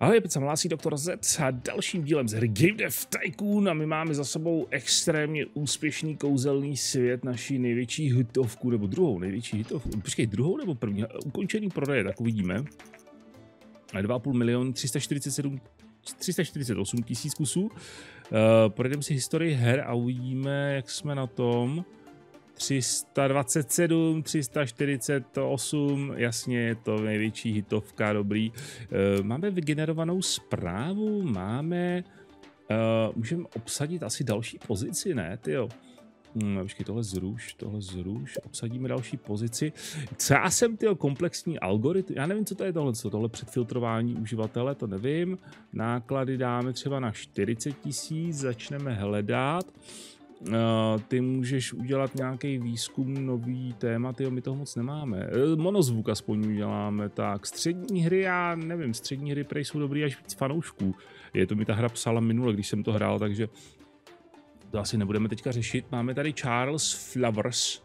Ahoj, opět se hlásí Dr.Z a dalším dílem z hry Game Dev Tycoon a my máme za sebou extrémně úspěšný kouzelný svět, naší největší hitovku, nebo druhou největší hitovku, počkej, druhou nebo první, ukončený prodej, tak uvidíme. 2,5 milionu 348 tisíc kusů. Projdeme si historii her a uvidíme, jak jsme na tom. 327, 348, jasně, je to největší hitovka, dobrý. Máme vygenerovanou zprávu, máme, můžeme obsadit asi další pozici, ne, tyjo. Počkej, tohle zruš, obsadíme další pozici. Co já jsem, tyjo, komplexní algoritm, já nevím, co to je tohle, co tohle předfiltrování uživatele, to nevím. Náklady dáme třeba na 40 tisíc, začneme hledat. Ty můžeš udělat nějaký výzkum, nový témat, jo, my toho moc nemáme. Monozvuk aspoň uděláme, tak střední hry, já nevím, střední hry prej jsou dobrý až víc fanoušků. Je to mi ta hra psala minule, když jsem to hrál, takže to asi nebudeme teďka řešit. Máme tady Charles Flowers.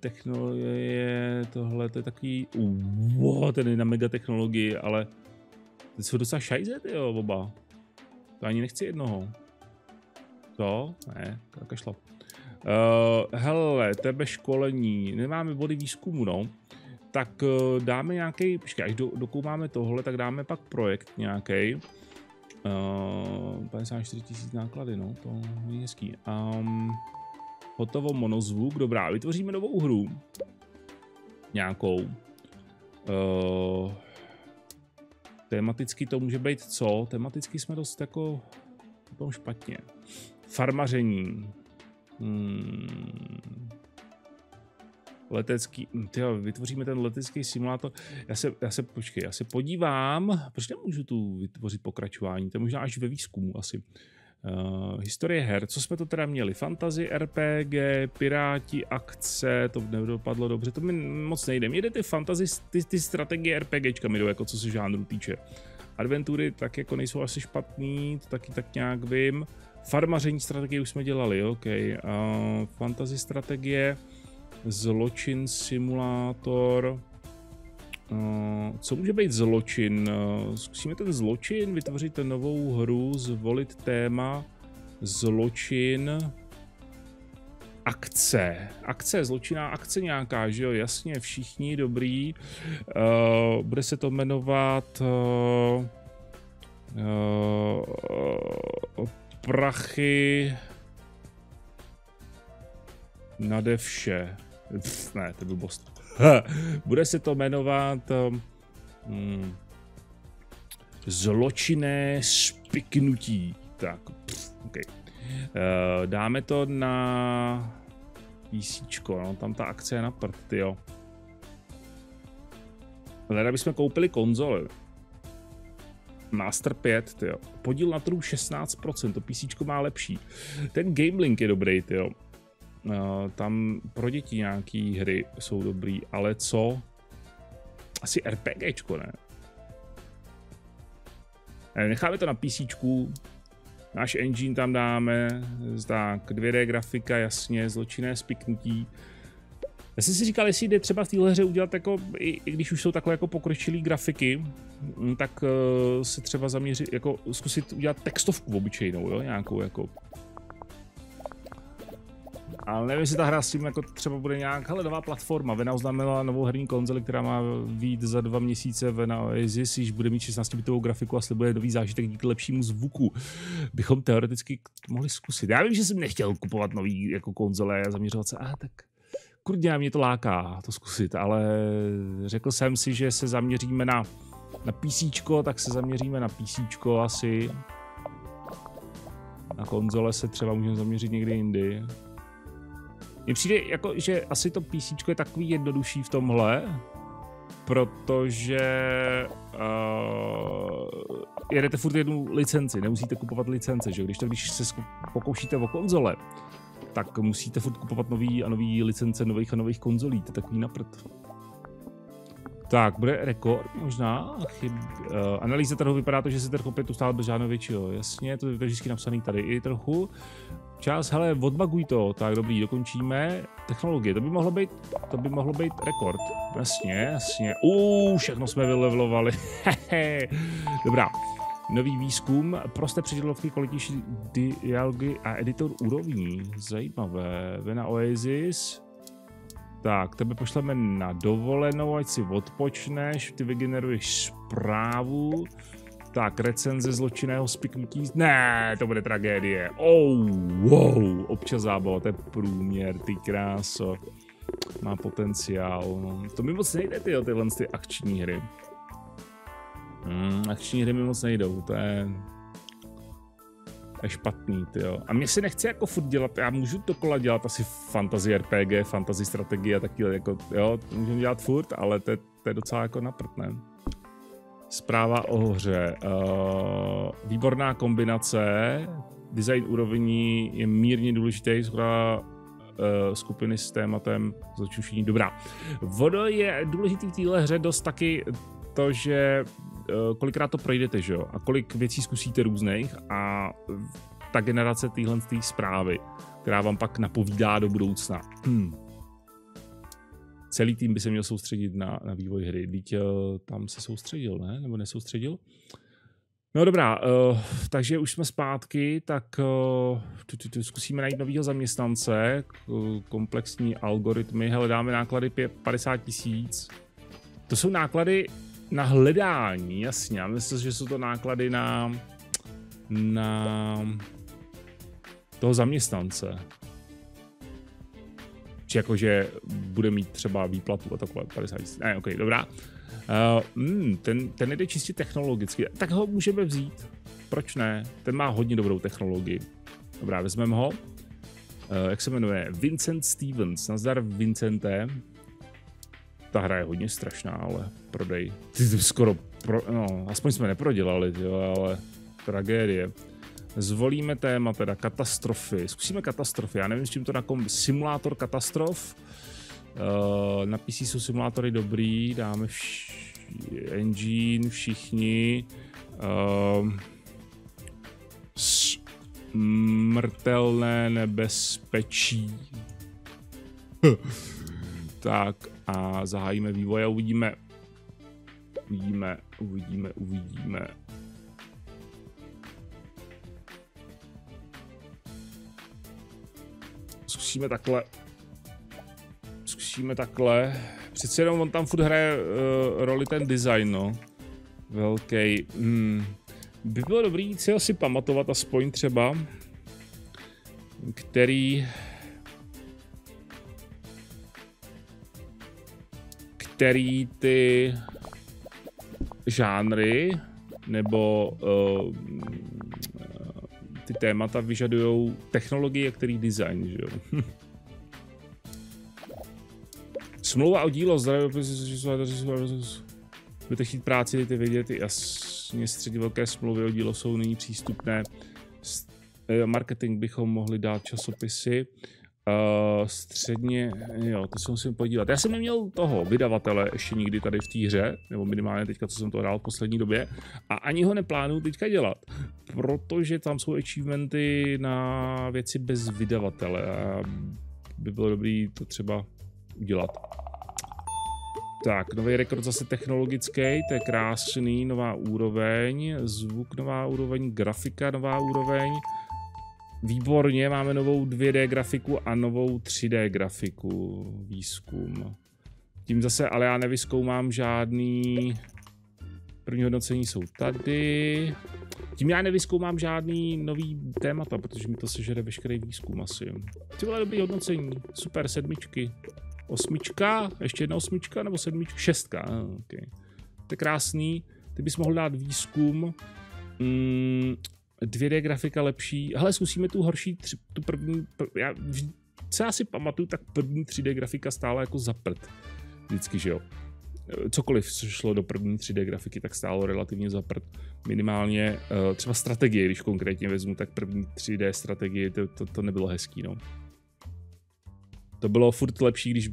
Technologie, tohle, to je takový, wow, ten je na mega technologii, ale to jsou docela šajze, jo, oba. To ani nechci jednoho. To? Ne, tak šlo. Hele, tebe školení, nemáme body výzkumu, no. Tak dáme nějaký, počkej, až dokoumáme tohle, tak dáme pak projekt nějaký. 54 tisíc náklady, no, to je hezký. Hotovo, monozvuk, dobrá, vytvoříme novou hru. Nějakou. Tematicky to může být co? Tematicky jsme dost jako potom špatně. Farmaření. Letecký. Tyjo, vytvoříme ten letecký simulátor. Já se podívám. Proč nemůžu tu vytvořit pokračování? To je možná až ve výzkumu asi. Historie her. Co jsme to teda měli? Fantasy, RPG, piráti, akce. To nedopadlo dobře. To mi moc nejde. Mně jde ty fantasy, ty strategie RPGčka mi jdou, jako co se žánru týče. Adventury tak jako nejsou asi špatný. To taky tak nějak vím. Farmaření strategie už jsme dělali, ok. Fantasy strategie, zločin simulátor. Co může být zločin? Zkusíme ten zločin, vytvořit novou hru, zvolit téma, zločin, akce. Akce, zločinná akce nějaká, že jo, jasně, všichni, dobrý. Bude se to jmenovat prachy nade vše. Pff, ne, to je blbost. Bude se to jmenovat zločinné spiknutí. Tak, pff, okay. Dáme to na písíčko, no, tam ta akce je na prd, jo. Hleda bychom koupili konzole. Master 5, tyjo. Podíl na trhu 16%, to písíčko má lepší. Ten Gamelink je dobrý, tyjo. Tam pro děti nějaký hry jsou dobrý, ale co? Asi RPGčko, ne? Necháme to na písíčku. Náš engine tam dáme. Tak, 2D grafika, jasně, zločinné spiknutí. Já jsem si říkal, jestli jde třeba v téhle hře udělat jako, i když už jsou takhle jako pokročilý grafiky, tak se třeba zaměřit, jako zkusit udělat textovku obyčejnou, jo, nějakou jako. Ale nevím, jestli ta hra s tím jako třeba bude nějak, hele, nová platforma, Vena oznámila novou herní konzoli, která má vyjít za 2 měsíce, Vena Oasis již bude mít 16-bitovou grafiku a slibuje nový zážitek díky lepšímu zvuku. Bychom teoreticky mohli zkusit. Já vím, že jsem nechtěl kupovat nový jako konzole a zaměřovat se, a tak. Kurňa, mě to láká to zkusit, ale řekl jsem si, že se zaměříme na PCčko, tak se zaměříme na PCčko asi. Na konzole se třeba můžeme zaměřit někdy jindy. Mně přijde jako, že asi to PCčko je takový jednodušší v tomhle, protože jedete furt jednu licenci, nemusíte kupovat licence, že? Když se pokoušíte o konzole, tak musíte furt kupovat nový a nový licence nových konzolí, to je takový na prd. Tak, bude rekord možná. Analýza trhu, vypadá to, že se trh opět ustál bez žádného většího. Jasně, to je vždycky napsaný tady i trochu. Čas, hele, odbaguj to. Tak dobrý, dokončíme. Technologie, to by mohlo být rekord. Jasně, jasně. Všechno jsme vylevlovali. Dobrá. Nový výzkum, prosté předělovky, kvalitnější dialogy a editor úrovní. Zajímavé. Vena Oasis. Tak, tebe pošleme na dovolenou, ať si odpočneš, ty vygeneruješ zprávu. Tak, recenze zločinného spiknutí. Ne, to bude tragédie. Wow, občas zábava, to je průměr, ty kráso. Má potenciál. No. To mi moc nejde, tyhle akční hry. Akční hry mi moc nejdou, to je špatný, tyjo. A mě si nechce jako furt dělat, já můžu dokola dělat asi fantasy RPG, fantasy strategie a taky jako, jo, to můžeme dělat furt, ale to je docela jako naprd, ne? Zpráva o hře. Výborná kombinace, design úrovní je mírně důležitý, zhruba skupiny s tématem zločušení. Dobrá. Voda je důležitý v téhle hře dost taky to, že kolikrát to projdete, že jo? A kolik věcí zkusíte různých a ta generace téhle zprávy, která vám pak napovídá do budoucna. Celý tým by se měl soustředit na vývoj hry. Vždyť tam se soustředil, ne? Nebo nesoustředil? No dobrá, takže už jsme zpátky, tak zkusíme najít nového zaměstnance. Komplexní algoritmy, hledáme náklady 50 000. To jsou náklady na hledání, jasně. Myslím, že jsou to náklady na toho zaměstnance. Či jakože bude mít třeba výplatu a takové 50 000. Ne, ok, dobrá. Ten jde čistě technologicky. Tak ho můžeme vzít. Proč ne? Ten má hodně dobrou technologii. Dobrá, vezmeme ho. Jak se jmenuje? Vincent Stevens. Nazdar, Vincente. Ta hra je hodně strašná, ale prodej. No, aspoň jsme neprodělali, jo, ale tragédie. Zvolíme téma teda katastrofy. Zkusíme katastrofy. Já nevím, s čím to simulátor katastrof. Na PC jsou simulátory dobrý. Dáme engine, všichni. Smrtelné nebezpečí. Tak a zahájíme vývoj a uvidíme. Zkusíme takhle. Přece jenom on tam furt hraje roli ten design, no. Velký. By bylo dobrý si asi pamatovat aspoň třeba, který ty žánry nebo ty témata vyžadují technologii a který design, že jo? Smlouva o dílo, budete chtít práci, jdete vědět, jasně, středně velké smlouvy o dílo jsou nyní přístupné. Marketing bychom mohli dát časopisy. Středně, jo, to se musím podívat. Já jsem neměl toho vydavatele ještě nikdy tady v té hře, nebo minimálně teďka, co jsem to hrál v poslední době, a ani ho neplánuju teďka dělat, protože tam jsou achievementy na věci bez vydavatele a by bylo dobré to třeba udělat. Tak, nový rekord zase technologický, to je krásný, nová úroveň, zvuk nová úroveň, grafika nová úroveň. Výborně, máme novou 2D grafiku a novou 3D grafiku, výzkum. Tím zase, ale já nevyzkoumám žádný, první hodnocení jsou tady. Tím já nevyzkoumám žádný nový témata, protože mi to sežere veškerý výzkum asi. Bylo dobrý hodnocení, super, 7. 8, ještě jedna 8 nebo 7, 6, okay. To je krásný, ty bys mohl dát výzkum. 2D grafika lepší. Hele, zkusíme tu horší, tu první. Já, co já si pamatuju, tak první 3D grafika stála jako za prd. Vždycky, že jo. Cokoliv, co šlo do první 3D grafiky, tak stálo relativně za prd. Minimálně třeba strategie, když konkrétně vezmu, tak první 3D strategie, to nebylo hezký, no. To bylo furt lepší, když...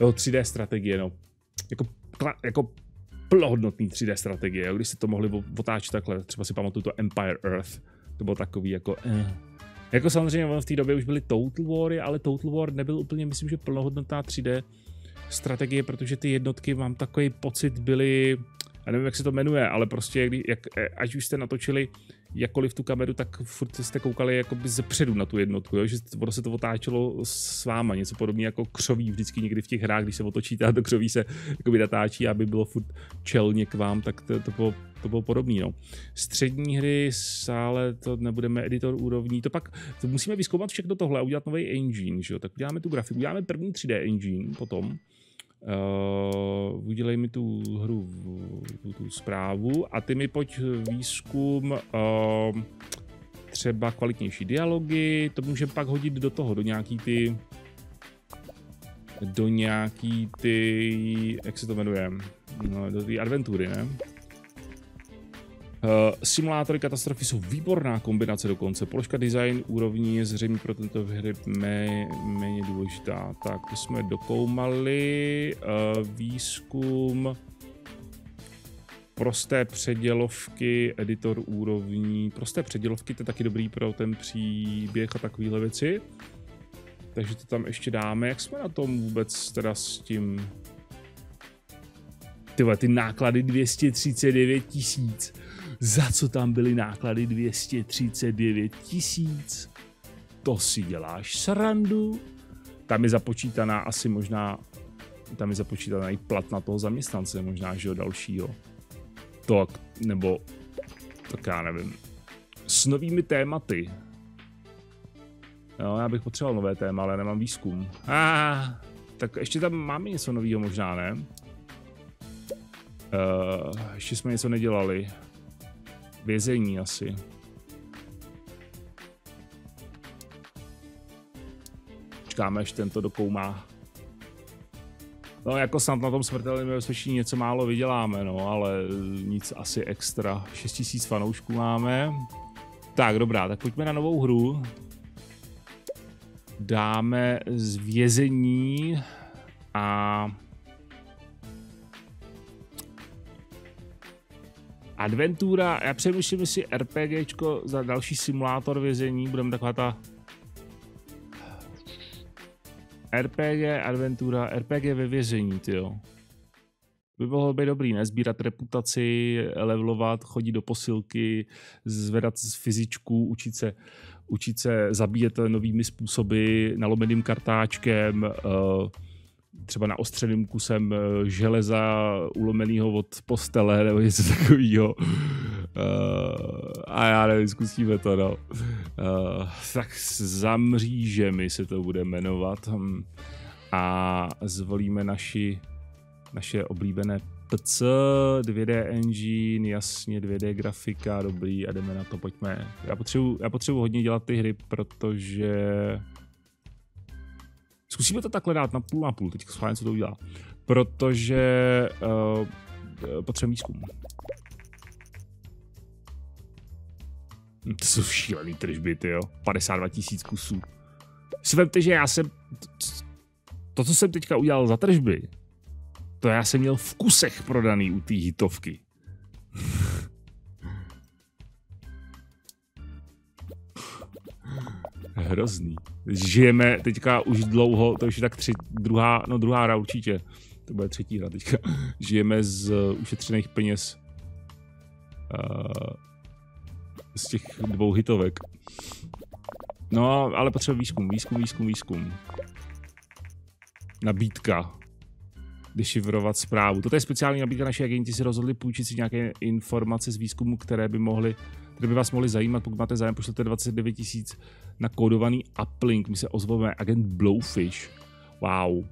jo, 3D strategie, no. plnohodnotný 3D strategie, když si to mohli otáčet takhle, třeba si pamatuju to Empire Earth, to bylo takový jako Jako samozřejmě ono v té době už byly Total Wary, ale Total War nebyl úplně, myslím, že plnohodnotná 3D strategie, protože ty jednotky, mám takový pocit, byly, já nevím, jak se to jmenuje, ale prostě, až už jste natočili jakkoliv tu kameru, tak furt jste koukali jakoby zepředu na tu jednotku, jo? Že ono se to otáčelo s váma, něco podobně jako křoví vždycky někdy v těch hrách, když se otočíte a to křoví se jakoby natáčí, aby bylo furt čelně k vám, tak to bylo podobné. No. Střední hry, sále, to nebudeme editor úrovní, to pak to musíme vyzkoumat všechno tohle a udělat nový engine, že jo? Tak uděláme tu grafiku, uděláme první 3D engine, potom udělej mi tu hru, tu zprávu a ty mi pojď výzkum, třeba kvalitnější dialogy, to můžeme pak hodit do toho, do nějaký ty, jak se to jmenuje, no, do té adventury, ne? Simulátory katastrofy jsou výborná kombinace dokonce. Položka design úrovní je zřejmě pro tento hry méně důležitá. Tak, to jsme dokoumali. Výzkum, prosté předělovky, editor úrovní. Prosté předělovky, to je taky dobrý pro ten příběh a takovéhle věci. Takže to tam ještě dáme. Jak jsme na tom vůbec teda s tím? Tyhle, ty náklady 239 000. Za co tam byly náklady 239 000? To si děláš srandu. Tam je započítaná asi možná, tam je započítaná i plat na toho zaměstnance, možná, že jo, dalšího. Tak, nebo, tak já nevím. S novými tématy. No, já bych potřeboval nové téma, ale nemám výzkum. Tak ještě tam máme něco nového možná, ne? Ještě jsme něco nedělali. Vězení asi. Čekáme, až tento dokoumá. No jako snad na tom smrtelném nebezpečí něco málo vyděláme, no, ale nic asi extra. 6000 fanoušků máme. Tak dobrá, tak pojďme na novou hru. Dáme z vězení a adventura, já přemýšlím si RPGčko za další simulátor vězení, budeme taková ta RPG, adventura, RPG ve vězení, tyjo. By bylo by dobrý, ne? Sbírat reputaci, levelovat, chodit do posilky, zvedat z fyzičku, učit se zabíjet novými způsoby, nalomeným kartáčkem, třeba naostřeným kusem železa ulomeného od postele nebo něco takového. A já nevím, zkusíme to, no. Tak za mřížemi se to bude jmenovat. A zvolíme naše oblíbené PC, 2D engine, jasně, 2D grafika, dobrý, a jdeme na to, pojďme. Já potřebuji hodně dělat ty hry, protože zkusíme to takhle dát na půl, teď schválně, co to udělá. Protože potřebujeme výzkum. To jsou šílený tržby, tyjo. 52 000 kusů. Si vemte, že já jsem to, co jsem teďka udělal za tržby, to já jsem měl v kusech prodaný u té hitovky. Hrozný. Žijeme teďka už dlouho, to už je tak druhá hra určitě, to bude třetí hra teďka. Žijeme z ušetřených peněz z těch 2 hitovek. No, ale potřebuje výzkum. Nabídka. Dešifrovat zprávu. Toto je speciální nabídka, naši agenti si rozhodli půjčit si nějaké informace z výzkumu, které by vás mohly zajímat. Pokud máte zájem, pošlete 29 000 na kódovaný uplink. My se ozveme agent Blowfish. Wow.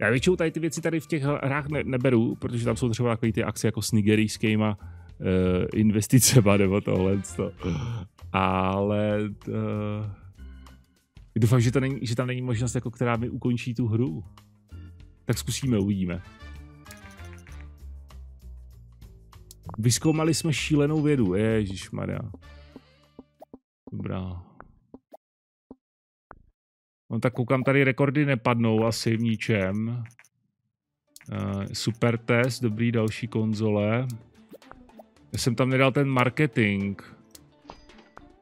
Já většinou tady ty věci tady v těch hrách neberu, protože tam jsou třeba takové ty akce jako s nigerijskýma investicema nebo tohle. Ale doufám, že tam není možnost, jako která mi ukončí tu hru. Tak zkusíme, uvidíme. Vyzkoumali jsme šílenou vědu, ježišmarja. Dobrá. No tak koukám, tady rekordy nepadnou asi v ničem. Super test, dobrý, další konzole. Já jsem tam nedal ten marketing.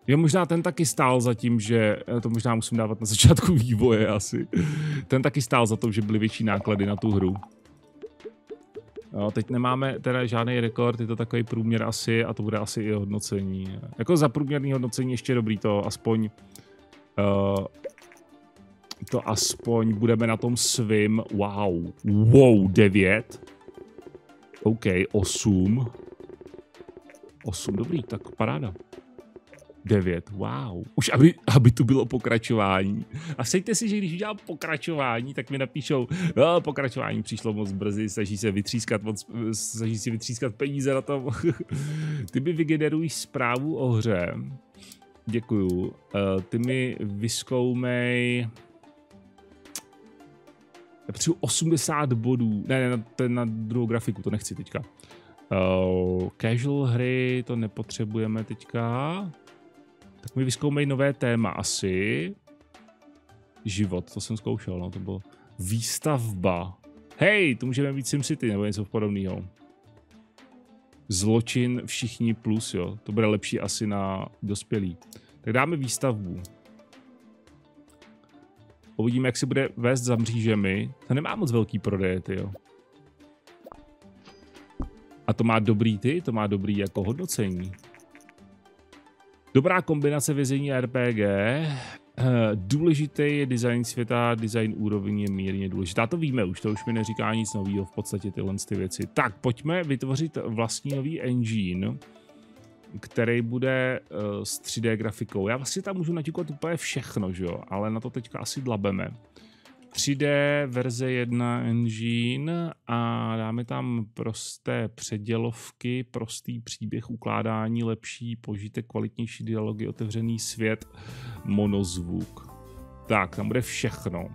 Jo, možná ten taky stál za tím, že... To možná musím dávat na začátku vývoje asi. Ten taky stál za to, že byly větší náklady na tu hru. Jo, teď nemáme teda žádný rekord, je to takový průměr asi a to bude asi i hodnocení. Jako za průměrný hodnocení ještě dobrý, to aspoň... to aspoň budeme na tom svým. Wow. Wow, 9. OK, 8. 8, dobrý, tak paráda. 9, wow. Už aby tu bylo pokračování. A sejte si, že když udělám pokračování, tak mi napíšou, no, pokračování přišlo moc brzy, snaží se vytřískat peníze na tom. Ty mi vygeneruješ zprávu o hře. Děkuju. Ty mi vyskoumej... Já potřebuji 80 bodů. Ne, to je na druhou grafiku, to nechci teďka. Casual hry, to nepotřebujeme teďka. Tak mi vyzkoumej nové téma asi. Život, to jsem zkoušel, no to bylo výstavba. Hej, to můžeme mít SimCity nebo něco podobného. Zločin všichni plus, jo. To bude lepší asi na dospělí. Tak dáme výstavbu. Uvidíme, jak se bude vést za mřížemi. To nemá moc velký prodej, ty jo. A to má dobrý to má dobrý jako hodnocení. Dobrá kombinace vězení a RPG. Důležitý je design světa, design úrovně je mírně důležitá. To víme už, to už mi neříká nic nového v podstatě tyhle ty věci. Tak, pojďme vytvořit vlastní nový engine, který bude s 3D grafikou. Já vlastně tam můžu naťukat úplně všechno, že jo? Ale na to teďka asi dlabeme. 3D verze 1 engine a dáme tam prosté předělovky, prostý příběh, ukládání, lepší požitek, kvalitnější dialogy, otevřený svět, monozvuk. Tak, tam bude všechno.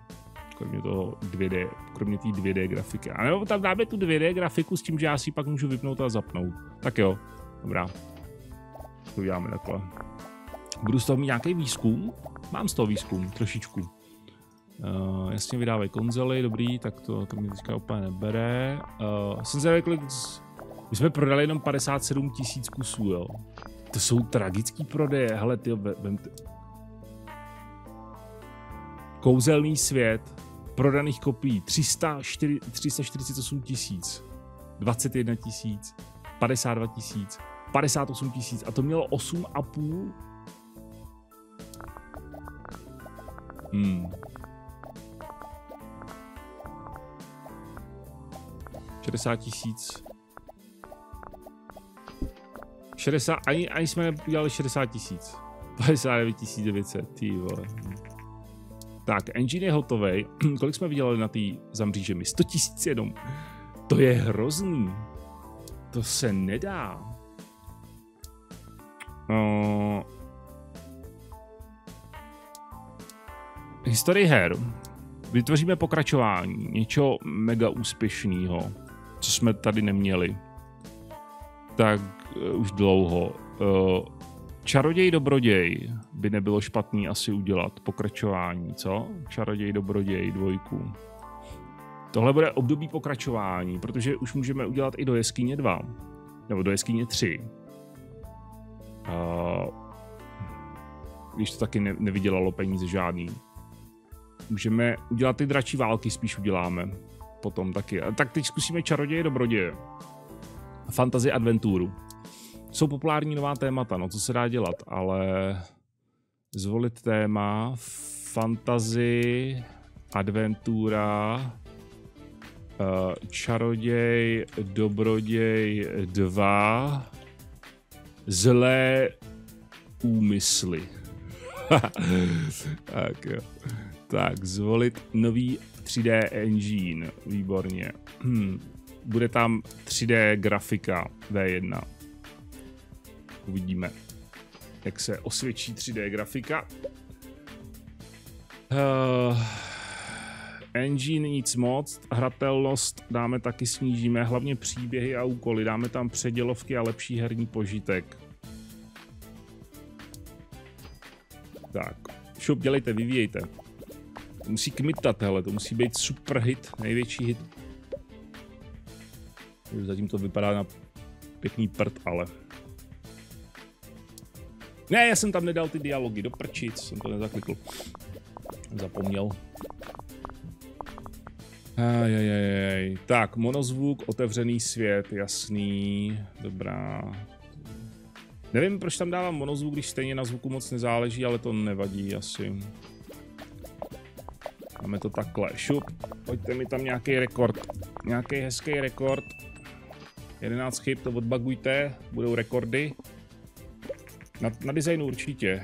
Kromě toho 2D, kromě té 2D grafiky. A nebo tam dáme tu 2D grafiku s tím, že já si ji pak můžu vypnout a zapnout. Tak jo, dobrá. To uděláme takhle. Budu z toho mít nějaký výzkum? Mám z toho výzkum, trošičku. Jasně, vydávají konzoli, dobrý, tak to mě teďka úplně nebere. Jsem zjistil, kolik... My jsme prodali jenom 57 tisíc kusů, jo. To jsou tragický prodeje, hele, ty Kouzelný svět, prodaných kopií 348 tisíc, 21 tisíc, 52 tisíc, 58 tisíc a to mělo 8,5. Hmm. 60 tisíc. 60, ani jsme neudělali 60 tisíc. 59 900, ty vole. Tak, engine je hotovej. Kolik jsme vydělali na tý za mřížemi? 100 tisíc jenom. To je hrozný. To se nedá. No. Historie her. Vytvoříme pokračování. Něčeho mega úspěšného, co jsme tady neměli. Tak už dlouho. Čaroděj dobroděj by nebylo špatný asi udělat pokračování, co? Čaroděj dobroděj 2. Tohle bude období pokračování, protože už můžeme udělat i do jeskyně 2. Nebo do jeskyně 3. Když to taky nevydělalo peníze žádný. Můžeme udělat ty dračí války, spíš uděláme. Potom taky. Tak teď zkusíme čaroděje, dobroděje. Fantasy adventuru. Jsou populární nová témata, no co se dá dělat, ale... Zvolit téma. Fantasy, adventura, čaroděj, dobroděj 2, zlé úmysly. Tak jo. Tak, zvolit nový 3D engine, výborně. Bude tam 3D grafika V1. Uvidíme, jak se osvědčí 3D grafika. Engine nic moc, hratelnost dáme taky snížíme, hlavně příběhy a úkoly, dáme tam předělovky a lepší herní požitek. Tak, šup, dělejte, vyvíjejte. Musí kmitat, hele, to musí být super hit, největší hit. Zatím to vypadá na pěkný prd, ale... Ne, já jsem tam nedal ty dialogy, do prčic, jsem to nezaklikl. Zapomněl. Ajajajaj. Tak, monozvuk, otevřený svět, jasný, dobrá. Nevím, proč tam dávám monozvuk, když stejně na zvuku moc nezáleží, ale to nevadí asi. Máme to takhle, šup, pojďte mi tam nějaký rekord, nějaký hezký rekord. 11 chyb, to odbagujte, budou rekordy. Na designu určitě.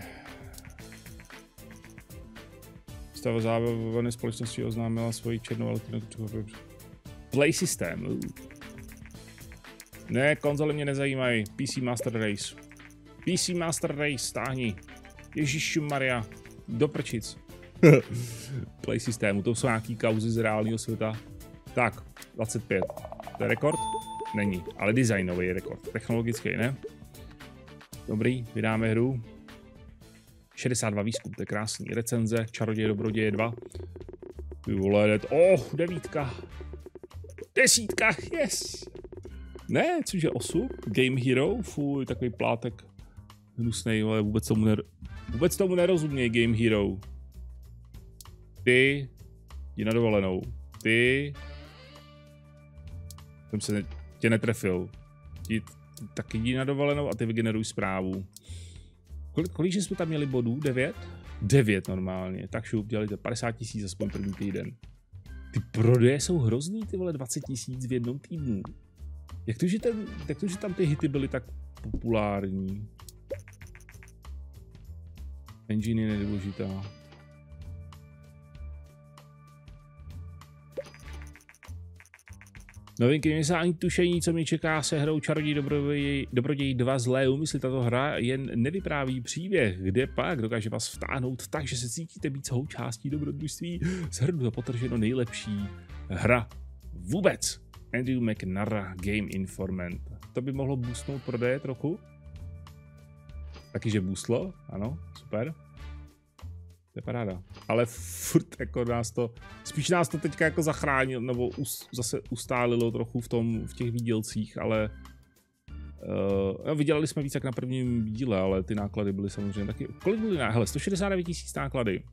Stav zábavné společnosti oznámila svoji černou alternativu. Play systém. Ne, konzole mě nezajímají. PC Master Race. PC Master Race, stáhni. Ježišmarja, do prčic. Play systému, to jsou nějaký kauzy z reálného světa. Tak, 25. To je rekord? Není, ale designový rekord. Technologický, ne? Dobrý, vydáme hru. 62 výzkum, to je krásný. Recenze, Čaroděj, Dobroděje 2. Ty vole, oh, 9. 10, yes! Ne, což je 8? Game Hero, fuj, takový plátek. Hnusnej, ale vůbec tomu nerozuměj, Game Hero. Ty, jdi na dovolenou. Ty... Jsem se tě netrefil. Taky jdi na dovolenou a ty vygeneruj zprávu. Kolik jsme tam měli bodů? 9? 9 normálně. Tak šup, dělejte 50 000 aspoň první týden. Ty prodeje jsou hrozný, ty vole, 20 000 v jednom týdnu. Jak to, že tam ty hity byly tak populární? Engine je nedůležitá. Novinky nejsou ani tušení, co mě čeká se hrou Čaroděj Dobroděj 2 zlé úmysly. Tato hra jen nevypráví příběh, kde pak dokáže vás vtáhnout tak, že se cítíte být součástí dobrodružství. Z hrdu je potrženo nejlepší hra vůbec. Andrew McNara, Game Informant. To by mohlo boostnout prodeje trochu. Taky, že boostlo, ano, super. To je paráda. Ale furt jako nás to teďka jako zachránilo, nebo zase ustálilo trochu v těch výdělcích, ale no, vydělali jsme víc jak na prvním díle, ale ty náklady byly samozřejmě taky. Kolik byly náklady? Hele, 169 000 náklady.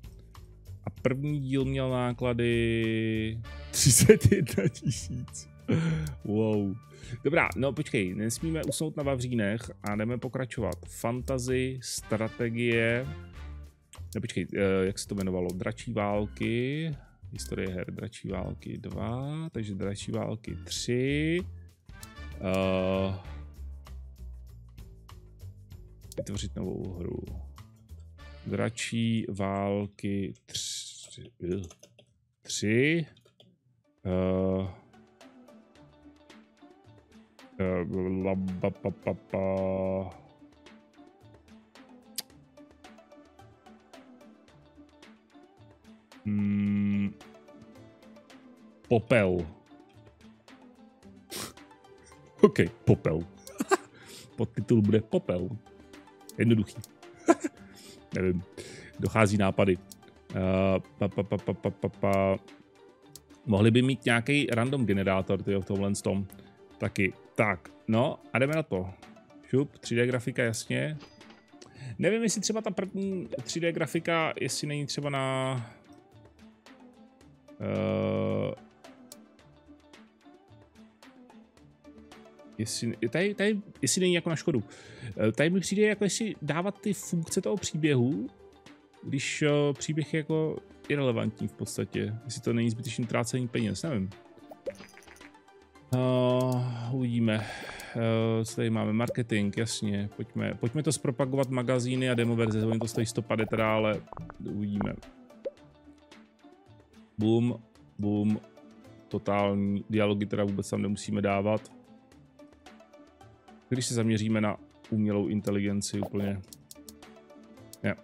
A první díl měl náklady 31 000. Wow. Dobrá, no počkej, nesmíme usnout na vavřínech a jdeme pokračovat. Fantasy, strategie... No počkej, jak se to jmenovalo? Dračí války, historie her, Dračí války 2, takže Dračí války 3. Vytvořit novou hru. Dračí války 3. Popel. OK, popel. Podtitul bude popel. Jednoduchý. Nevím. Dochází nápady. Mohli by mít nějaký random generátor v tomhle tom. Taky. Tak, no a jdeme na to. Šup, 3D grafika, jasně. Nevím, jestli třeba ta první 3D grafika, jestli není třeba na... Jestli není jako na škodu. Tady mi přijde, jako jestli dávat ty funkce toho příběhu, když příběh je jako irrelevantní v podstatě. Jestli to není zbytečným trácení peněz, nevím. Uvidíme. Co tady máme? Marketing, jasně. Pojďme to zpropagovat, magazíny a demo verze. Oni to stojí 150, teda, ale uvidíme. Boom, boom, totální dialogy, teda vůbec tam nemusíme dávat. Když se zaměříme na umělou inteligenci úplně. Ne.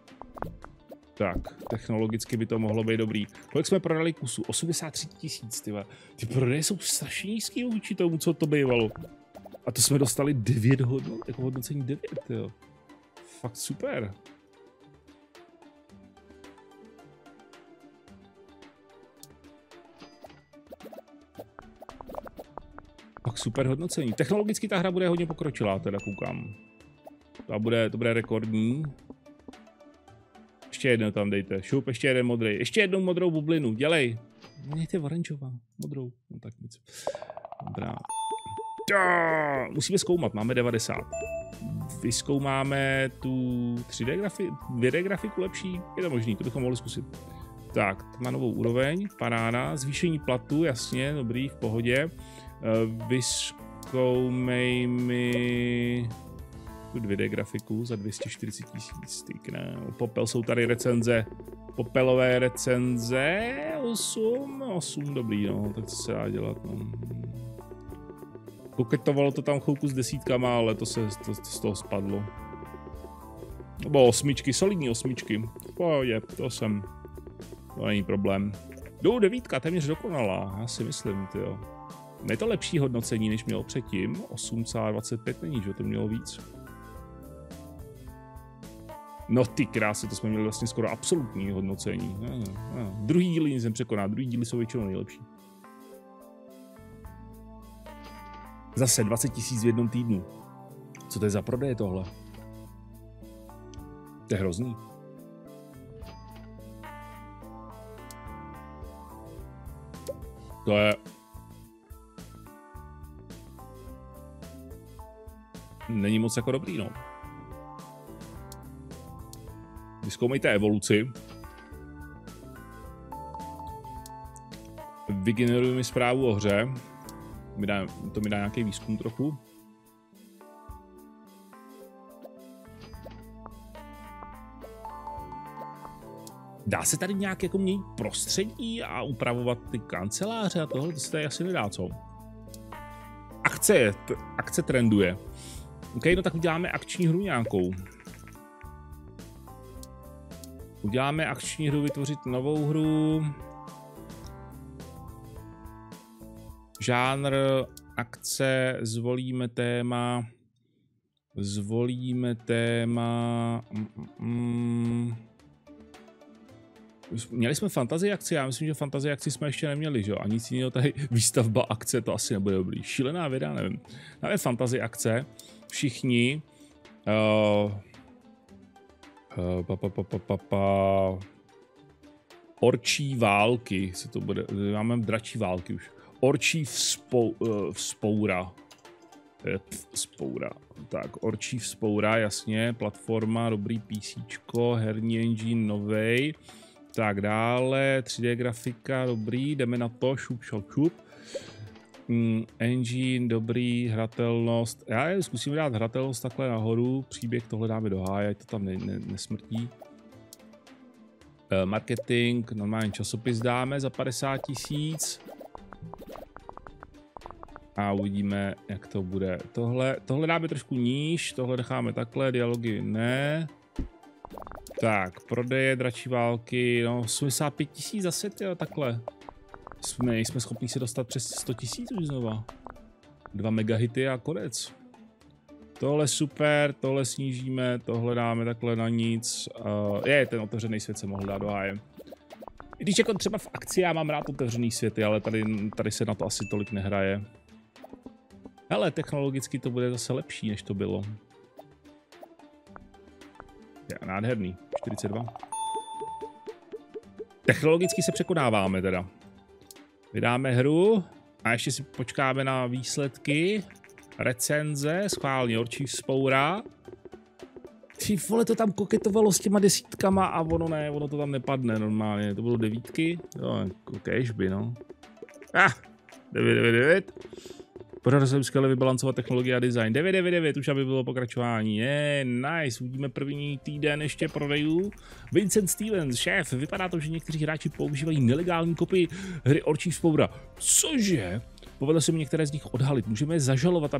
Tak, technologicky by to mohlo být dobrý. Kolik jsme prodali kusů? 83 000, tyhle. Ty prodeje jsou strašně nízký vůči tomu, co to bývalo. A to jsme dostali 9 hodnot, jako hodnocení 9, jo. Fakt super. super hodnocení. Technologicky ta hra bude hodně pokročilá, teda koukám. To bude rekordní. Ještě jedno tam dejte. Šup, ještě jeden modrý. Ještě jednu modrou bublinu, dělej. Mějte oranžová, modrou. No tak nic. Dobrá. Musíme zkoumat, máme 90. Vyzkoumáme tu 3D grafiku, 2D grafiku lepší. Je to možný, to bychom mohli zkusit. Tak, to má novou úroveň, paráda. Zvýšení platu, jasně, dobrý, v pohodě. Vyzkoumej mi tu 2D grafiku za 240 000, tykne. Popel, jsou tady recenze, popelové recenze, 8, dobrý, no, tak co se dá dělat, no. Koketovalo to tam chvilku s desítkama, ale to z toho spadlo. To bylo osmičky, solidní osmičky, v pohodě, to není problém. Jdou 9, téměř dokonalá, já si myslím, tyjo. Je to lepší hodnocení, než mělo předtím, 8,25 není, že to mělo víc. No ty krásy, to jsme měli vlastně skoro absolutní hodnocení. Druhý díl jsem překoná, druhý díly jsou většinou nejlepší. Zase 20 000 v jednom týdnu. Co to je za prodeje tohle? To je hrozný. To je... Není moc jako dobrý, no. Vyzkoumejte evoluci. Vygenerujeme zprávu o hře. To mi dá nějaký výzkum trochu. Dá se tady nějak jako měnit prostředí a upravovat ty kanceláře a tohle? To se tady asi nedá, co? Akce trenduje. OK, no tak uděláme akční hru nějakou. Uděláme akční hru, vytvořit novou hru. Žánr, akce, zvolíme téma. Měli jsme fantazii akci, já myslím, že fantazii akci jsme ještě neměli, že jo? A nic jiného tady, výstavba akce, to asi nebude dobrý. Šílená věda, nevím. Dáme fantazii akce, všichni. Orčí války, se to bude, máme dračí války už. Orčí vzpoura. Vzpoura. Tak, orčí vzpoura, jasně. Platforma, dobrý PCčko, herní engine, novej. Tak dále, 3D grafika, dobrý, jdeme na to, šup, šup, šup. Engine, dobrý, hratelnost. Já zkusím dát hratelnost takhle nahoru, příběh tohle dáme do háje, to tam nesmrtí. Marketing, normální časopis dáme za 50 000. A uvidíme, jak to bude. Tohle dáme trošku níž, tohle necháme takhle, dialogy ne. Tak, prodeje, dračí války, no 85 000 zase, jo, takhle. Nejsme schopni se dostat přes 100 000 už znova. 2 megahity a konec. Tohle super, tohle snížíme, tohle dáme takhle na nic. Ten otevřený svět se mohl dát do háje. I když jako třeba v akci já mám rád otevřený světy, ale tady se na to asi tolik nehraje. Ale technologicky to bude zase lepší, než to bylo. Je nádherný, 42. Technologicky se překonáváme teda. Vydáme hru a ještě si počkáme na výsledky. Recenze, schválně orčí spoura. Ty vole, to tam koketovalo s těma 10 a ono ne, ono to tam nepadne normálně. To bylo 9, jo, kežby, no. 999. Podařilo se skvěle vybalancovat technologii a design. 999, už aby bylo pokračování. Nice, uvidíme první týden ještě prodejů. Vincent Stevens, šéf, vypadá to, že někteří hráči používají nelegální kopii hry Orčí vzpoura. Cože? Povedlo se mi některé z nich odhalit. Můžeme je zažalovat,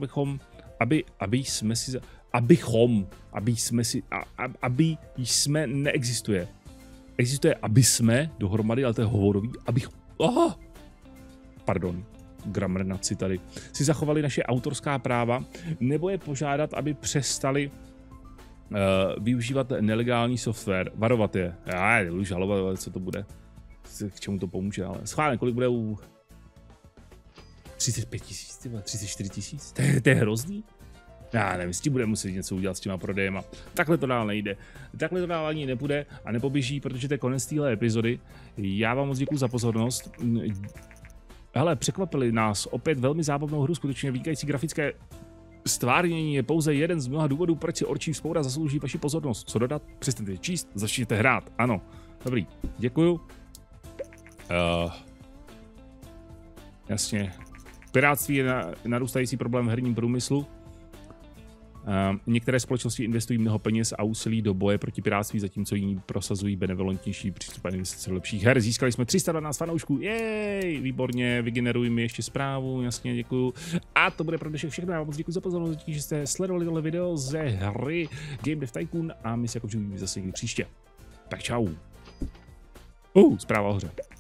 aby jsme neexistuje. Existuje aby jsme dohromady, ale to je hovorový, abych... Aha! Pardon. Gramrnaci tady, si zachovali naše autorská práva, nebo je požádat, aby přestali využívat nelegální software. Varovat je. Já nebudu žalovat, co to bude. K čemu to pomůže, ale schválně, kolik bude u 35 000, 34 000, to je hrozný. Já nevím, s tím budeme muset něco udělat s těma prodejema. Takhle to dál nejde. Takhle to dál ani nepůjde a nepoběží, protože to je konec téhle epizody. Já vám moc děkuju za pozornost. Hele, překvapili nás opět velmi zábavnou hru, skutečně vynikající grafické stvárnění je pouze jeden z mnoha důvodů, proč si Orčí vzpoura zaslouží vaši pozornost. Co dodat? Přestaňte číst, začněte hrát. Ano. Dobrý, děkuju. Jasně. Pirátství je narůstající problém v herním průmyslu. Některé společnosti investují mnoho peněz a úsilí do boje proti pirátství, zatímco jiní prosazují benevolentnější přístup a investice lepších her. Získali jsme 312 fanoušků, jej, výborně, vygeneruj mi ještě zprávu, jasně, děkuju. A to bude pro dnešek všechno, já vám moc děkuji za pozornost, že jste sledovali tohle video ze hry Game Dev Tycoon a my se jako vždy zase někdy příště. Tak čau. Zpráva o hře.